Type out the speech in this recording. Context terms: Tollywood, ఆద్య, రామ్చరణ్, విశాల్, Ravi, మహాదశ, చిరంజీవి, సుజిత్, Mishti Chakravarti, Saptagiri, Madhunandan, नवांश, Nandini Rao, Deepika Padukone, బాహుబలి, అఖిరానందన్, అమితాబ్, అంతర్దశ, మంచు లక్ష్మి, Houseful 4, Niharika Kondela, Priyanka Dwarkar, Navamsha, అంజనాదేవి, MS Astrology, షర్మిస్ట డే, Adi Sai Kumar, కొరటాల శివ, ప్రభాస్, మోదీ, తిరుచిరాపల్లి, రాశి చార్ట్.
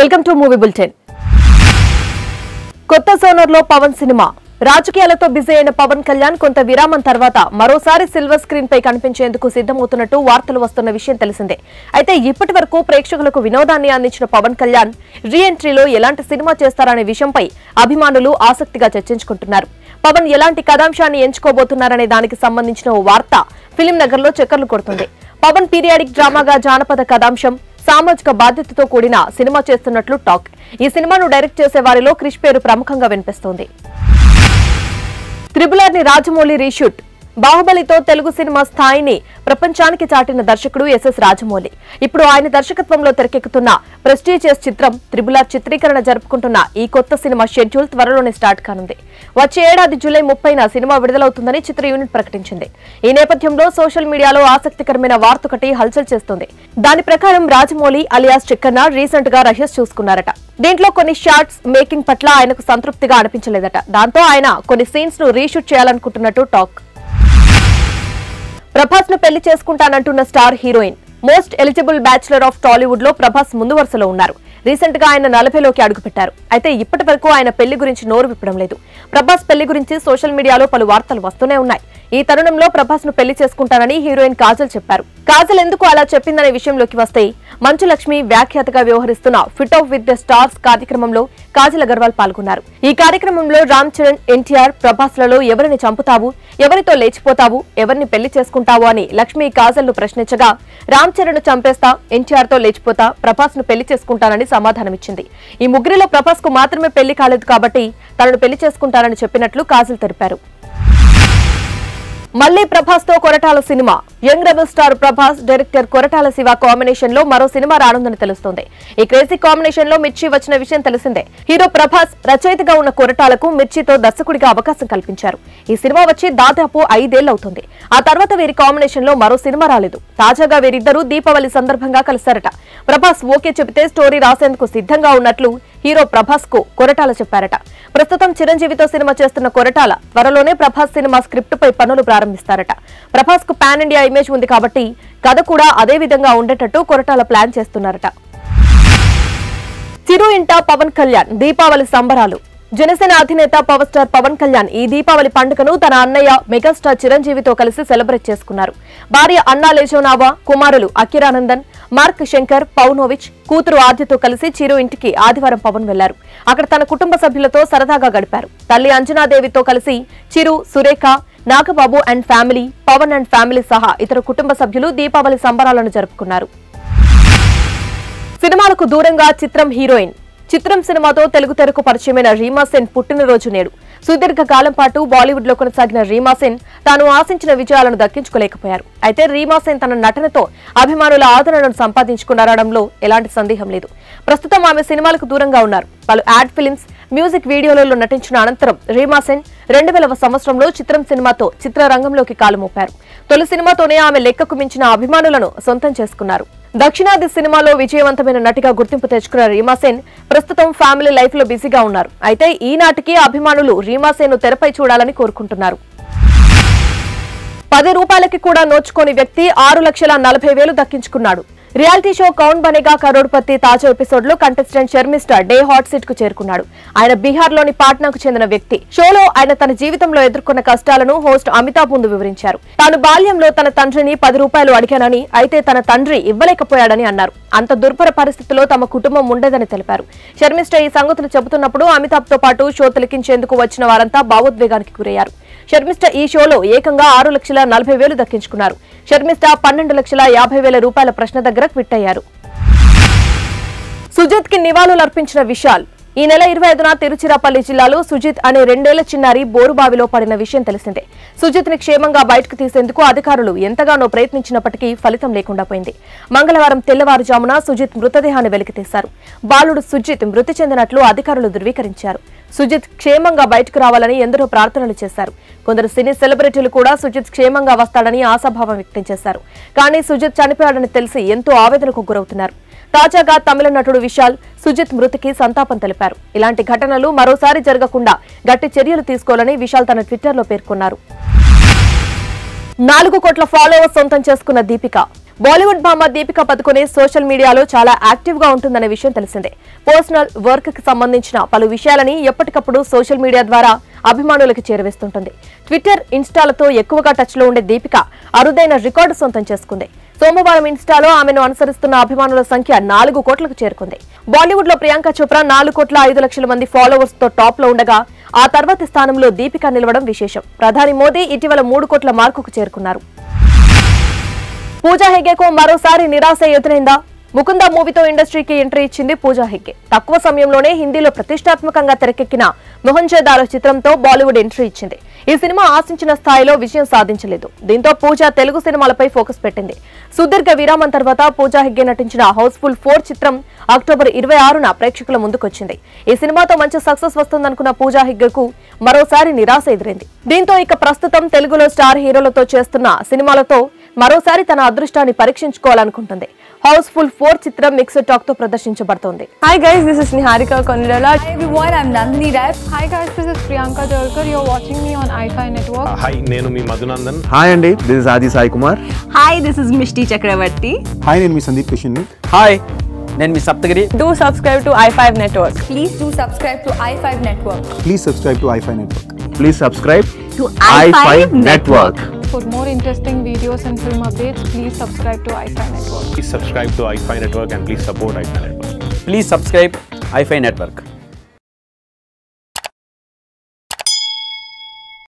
Welcome to Movie Bulletin. Kotta Zoner lo Pavan cinema. రాజకీయాలతో busy అయిన పవన్ కళ్యాణ్ కొంత విరామం తర్వాత మరోసారి సిల్వర్ స్క్రీన్ పై కనిపించేందుకు సిద్ధమవుతున్నట్టు వార్తలు వస్తున్న విషయం తెలిసిందే. అయితే ఇప్పటివరకు ప్రేక్షకులకు వినోదాన్ని అందించిన పవన్ కళ్యాణ్ రీ ఎంట్రీలో ఎలాంటి సినిమా చేస్తారనే విషయంపై అభిమానులు ఆసక్తిగా చర్చించుకుంటున్నారు. పవన్ ఎలాంటి కథాంశాన్ని ఎంచుకోబోతున్నారనే దానికి సంబంధించిన ఓ వార్త ఫిలిం నగర్లో చక్కర్లు కొడుతుంది. పవన్ పీరియాడిక్ డ్రామాగా జానపద కథాంశం సామాజిక బాధ్యతతో కూడిన సినిమా చేస్తున్నట్లు టాక్. ఈ సినిమాను డైరెక్ట్ చేసే వారిలో క్రిష్ పేరు ప్రముఖంగా వినిపిస్తోంది. త్రిబులార్ని రాజమౌళి రీషూట్. బాహుబలితో తెలుగు సినిమా స్థాయిని ప్రపంచానికి చాటిన దర్శకుడు ఎస్ఎస్ రాజమౌళి. ఇప్పుడు ఆయన దర్శకత్వంలో తెరకెక్కుతున్న ప్రెస్టీజియస్ చిత్రం త్రిబులార్ చిత్రీకరణ జరుపుకుంటున్న ఈ కొత్త సినిమా షెడ్యూల్ త్వరలోనే స్టార్ట్ కానుంది. వచ్చే ఏడాది జూలై 30న సినిమా విడుదలవుతుందని చిత్ర యూనిట్ ప్రకటించింది. ఈ నేపథ్యంలో సోషల్ మీడియాలో ఆసక్తికరమైన వార్తొకటి హల్చల్ చేస్తోంది. దాని ప్రకారం రాజమౌళి అలియాస్ చిక్కన్న రీసెంట్ గా రహస్యం చూసుకున్నారట. దీంట్లో కొన్ని షాట్స్ మేకింగ్ పట్ల ఆయనకు సంతృప్తిగా అనిపించలేదట. దాంతో ఆయన కొన్ని సీన్స్ ను రీషూట్ చేయాలనుకుంటున్నట్టు టాక్. ప్రభాస్ ను పెళ్లి చేసుకుంటానంటున్న star heroine. Most eligible bachelor of Tollywood లో ప్రభాస్ ముందు వరుసలో ఉన్నారు. రీసెంట్ గా ఆయన 40లోకి అడుగుపెట్టారు. అయితే ఇప్పటి వరకు ఆయన పెళ్లి గురించి నోరు విప్పడం లేదు. ప్రభాస్ పెళ్లి గురించి సోషల్ మీడియాలో పలు వార్తలు వస్తూనే ఉన్నాయి. ఈ తరుణంలో ప్రభాస్ ను పెళ్లి చేసుకుంటానని హీరోయిన్ కాజల్ చెప్పారు. కాజల్ ఎందుకు అలా చెప్పిందనే విషయంలోకి వస్తే మంచు లక్ష్మి వ్యాఖ్యాతగా వ్యవహరిస్తున్న feet up with the stars కార్యక్రమంలో కాజల్ అగర్వాల్ పాల్గొన్నారు. ఈ కార్యక్రమంలో రామ్చరణ్, ఎన్టీఆర్, ప్రభాస్ లలో ఎవరిని చంపుతావు, ఎవరితో లేచిపోతావు, ఎవరిని పెళ్లి చేసుకుంటావు అని లక్ష్మి కాజల్ ను ప్రశ్నించగా రామ్చరణ్ ను చంపేస్తా, ఎన్టీఆర్ తో లేచిపోతా, ప్రభాస్ ను పెళ్లి చేసుకుంటానని సమాధానమిచ్చింది. ఈ ముగ్గురిలో ప్రభాస్ కు మాత్రమే పెళ్లి కాలేదు కాబట్టి తనను పెళ్లి చేసుకుంటానని చెప్పినట్లు కాజల్ తెలిపారు. మళ్లీ ప్రభాస్ తో Koratala cinema. Young rebel star ప్రభాస్, director కొరటాల శివ combination లో మరో సినిమా రానుందని తెలుస్తోంది. ఈ క్రేజీ కాంబినేషన్ లో మిర్చి వచ్చిన విషయం తెలిసిందే. హీరో ప్రభాస్ రచయితగా ఉన్న కొరటాలకు మిర్చితో దర్శకుడిగా అవకాశం కల్పించారు. ఈ సినిమా వచ్చి దాదాపు 5 ఏళ్లవుతుంది. ఆ తర్వాత వీరి కాంబినేషన్ లో మరో సినిమా రాలేదు. తాజాగా వీరిద్దరూ దీపావళి సందర్భంగా కలిశారట. ప్రభాస్ ఓకే చెబితే స్టోరీ రాసేందుకు సిద్ధంగా ఉన్నట్లు హీరో ప్రభాస్ కు కొరటాల చెప్పారట. ప్రస్తుతం చిరంజీవితో సినిమా చేస్తున్న కొరటాల త్వరలోనే ప్రభాస్ సినిమా స్క్రిప్ట్ పై పనులు ప్రారంభిస్తారట. ప్రభాస్ కు పాన్ ఇండియా ఇమేజ్ ఉంది కాబట్టి కథ కూడా అదే విధంగా ఉండేటట్టు కొరటాల ప్లాన్ చేస్తున్నారట. చిరు ఇంట పవన్ కళ్యాణ్ దీపావళి సంబరాలు. జనసేన అధినేత పవర్ స్టార్ పవన్ కళ్యాణ్ ఈ దీపావళి పండుగను తన అన్నయ్య మెగాస్టార్ చిరంజీవితో కలిసి సెలబ్రేట్ చేసుకున్నారు. భార్య అన్నా లేజోనావా, కుమారులు అఖిరానందన్, మార్క్ శంకర్, పౌనోవిచ్, కూతురు ఆద్యతో కలిసి చిరు ఇంటికి ఆదివారం పవన్ వెళ్లారు. అక్కడ తన కుటుంబ సభ్యులతో సరదాగా గడిపారు. తల్లి అంజనాదేవితో కలిసి Chiru, Surekha, Nagababu and family, Pavan and family సహా ఇతర కుటుంబ సభ్యులు దీపావళి సంబరాలను జరుపుకున్నారు. సినిమాలకు దూరంగా చిత్రం హీరోయిన్. చిత్రం సినిమాతో తెలుగు తెరకు పరిచయమైన రీమా సెన్ పుట్టినరోజు నేడు. సుదీర్ఘకాలం పాటు బాలీవుడ్ లో కొనసాగిన రీమా సెన్ తాను ఆశించిన విజయాలను దక్కించుకోలేకపోయారు. అయితే రీమా సెన్ తన నటనతో అభిమానుల ఆదరణను సంపాదించుకున్నారనడంలో ఎలాంటి సందేహం లేదు. ప్రస్తుతం ఆమె సినిమాలకు దూరంగా ఉన్నారు. పలు యాడ్ ఫిల్మ్స్, మ్యూజిక్ వీడియోలలో నటించిన అనంతరం రీమా సెన్ 2000వ సంవత్సరంలో చిత్రం సినిమాతో చిత్రరంగంలోకి కాలుమోపారు. తొలి సినిమాతోనే ఆమె లెక్కకు మించిన అభిమానులను సొంతం చేసుకున్నారు. దక్షిణాది సినిమాలో విజయవంతమైన నటిగా గుర్తింపు తెచ్చుకున్న రీమా సెన్ ప్రస్తుతం ఫ్యామిలీ లైఫ్ లో బిజీగా ఉన్నారు. అయితే ఈనాటికి అభిమానులు రీమా సెన్ ను తెరపై చూడాలని కోరుకుంటున్నారు. 10 రూపాయలకి కూడా నోచుకోని వ్యక్తి 6,40,000 దక్కించుకున్నాడు. రియాలిటీ షో కౌన్ బనేగా కరోడ్పతి తాజా ఎపిసోడ్ లో contestant షర్మిస్ట డే hot seat కు చేరుకున్నాడు. ఆయన బీహార్లోని పాట్నాకు చెందిన వ్యక్తి. షోలో ఆయన తన జీవితంలో ఎదుర్కొన్న కష్టాలను హోస్ట్ అమితాబ్ ముందు వివరించారు. తాను బాల్యంలో తన తండ్రిని 10 రూపాయలు అడిగానని, అయితే తన తండ్రి ఇవ్వలేకపోయాడని అన్నారు. అంత దుర్భర పరిస్థితుల్లో తమ కుటుంబం ఉండేదని తెలిపారు. షర్మిస్ట ఈ సంగతులు చెబుతున్నప్పుడు అమితాబ్ తో పాటు షో తిలకించేందుకు వచ్చిన వారంతా భావోద్వేగానికి గురయ్యారు. షర్మిస్ట ఈ షోలో ఏకంగా 6,40,000 దక్కించుకున్నారు. షర్మిస్ట 12,50,000 రూపాయల ప్రశ్న దగ్గర క్విట్ అయ్యారు. సుజిత్ కి నివాళులు అర్పించిన విశాల్. ఈ నెల 25న తిరుచిరాపల్లి జిల్లాలో సుజిత్ అనే 2 ఏళ్ల చిన్నారి బోరుబావిలో పడిన విషయం తెలిసిందే. సుజిత్ ని క్షేమంగా బయటకు తీసేందుకు అధికారులు ఎంతగానో ప్రయత్నించినప్పటికీ ఫలితం లేకుండా పోయింది. మంగళవారం తెల్లవారుజామున సుజిత్ మృతదేహాన్ని వెలికితీశారు. బాలుడు సుజిత్ మృతి చెందినట్లు అధికారులు ధృవీకరించారు. సుజిత్ క్షేమంగా బయటకు రావాలని ఎందరో ప్రార్థనలు చేశారు. కొందరు సినీ సెలబ్రిటీలు కూడా సుజిత్ క్షేమంగా వస్తాడని ఆశాభావం వ్యక్తం చేశారు. కానీ సుజిత్ చనిపోయాడని తెలిసి ఎంతో ఆవేదనకు గురవుతున్నారు. తాజాగా తమిళ నటుడు విశాల్ సుజిత్ మృతికి సంతాపం తెలిపారు. ఇలాంటి ఘటనలు మరోసారి జరగకుండా గట్టి చర్యలు తీసుకోవాలని విశాల్ తన ట్విట్టర్లో పేర్కొన్నారు. 4 కోట్ల ఫాలోవర్స్ సొంతం చేసుకున్న Deepika. Bollywood Bhama Deepika Padukone social media lo chala active ga untundane vishayam telisinde. Personal work ki sambandhinchina palu vishayalani eppatikappudu social media dwara abhimanulaku cheruvestundi. Twitter, Insta lato ekkuvaga touch lo unde Deepika arudaina record sontam chesukundi. సోమవారం ఇన్స్టాలో ఆమెను అనుసరిస్తున్న అభిమానుల సంఖ్య 4 కోట్లకు చేరుకుంది. బాలీవుడ్ లో ప్రియాంక చోప్రా 4 కోట్ల 5 లక్షల మంది ఫాలోవర్స్ తో టాప్ లో ఉండగా ఆ తర్వాతి స్థానంలో దీపిక నిలవడం విశేషం. ప్రధాని మోదీ ఇటీవల 3 కోట్ల మార్కుకు చేరుకున్నారు. పూజా హెగ్డేకు మరోసారి నిరాశ ఎదురైందా? ముకుంద మూవీతో ఇండస్ట్రీకి ఎంట్రీ ఇచ్చింది పూజా హెగ్డే. తక్కువ సమయంలోనే హిందీలో ప్రతిష్టాత్మకంగా తెరకెక్కిన మొహంజోదారో చిత్రంతో బాలీవుడ్ ఎంట్రీ ఇచ్చింది. ఈ సినిమా ఆశించిన స్థాయిలో విజయం సాధించలేదు. దీంతో పూజా తెలుగు సినిమాలపై ఫోకస్ పెట్టింది. సుదీర్ఘ విరామం తర్వాత పూజా హెగ్డే నటించిన హౌస్ఫుల్ 4 చిత్రం అక్టోబర్ 26న ప్రేక్షకుల ముందుకొచ్చింది. ఈ సినిమాతో మంచి సక్సెస్ వస్తుందనుకున్న పూజా హెగ్డేకు మరోసారి నిరాశ ఎదురైంది. దీంతో ఇక ప్రస్తుతం తెలుగులో స్టార్ హీరోలతో చేస్తున్న సినిమాలతో మరోసారి తన అదృష్టాన్ని పరీక్షించుకోవాలనుకుంటుంది. Houseful 4 chitram mixed talk to pradarshininchabadtundi. Hi guys, this is Niharika Kondela. Hi everyone, I'm Nandini Rao. Hi guys, this is Priyanka Dwarkar. You're watching me on i5 Network. Hi, nenu mee Madhunandan. Hi Andy, this is Adi Sai Kumar. Hi, this is Mishti Chakravarti. Hi, nenu mee Sandeep Kishan. Hi, nenu mee Saptagiri. Do subscribe to i5 Network. Please do subscribe to i5 Network. Please subscribe to i5 Network. Please subscribe to i5 Network. For more interesting videos and film updates, please subscribe to i5 Network. Please subscribe to i5 Network and please support i5 Network. Please subscribe i5 Network.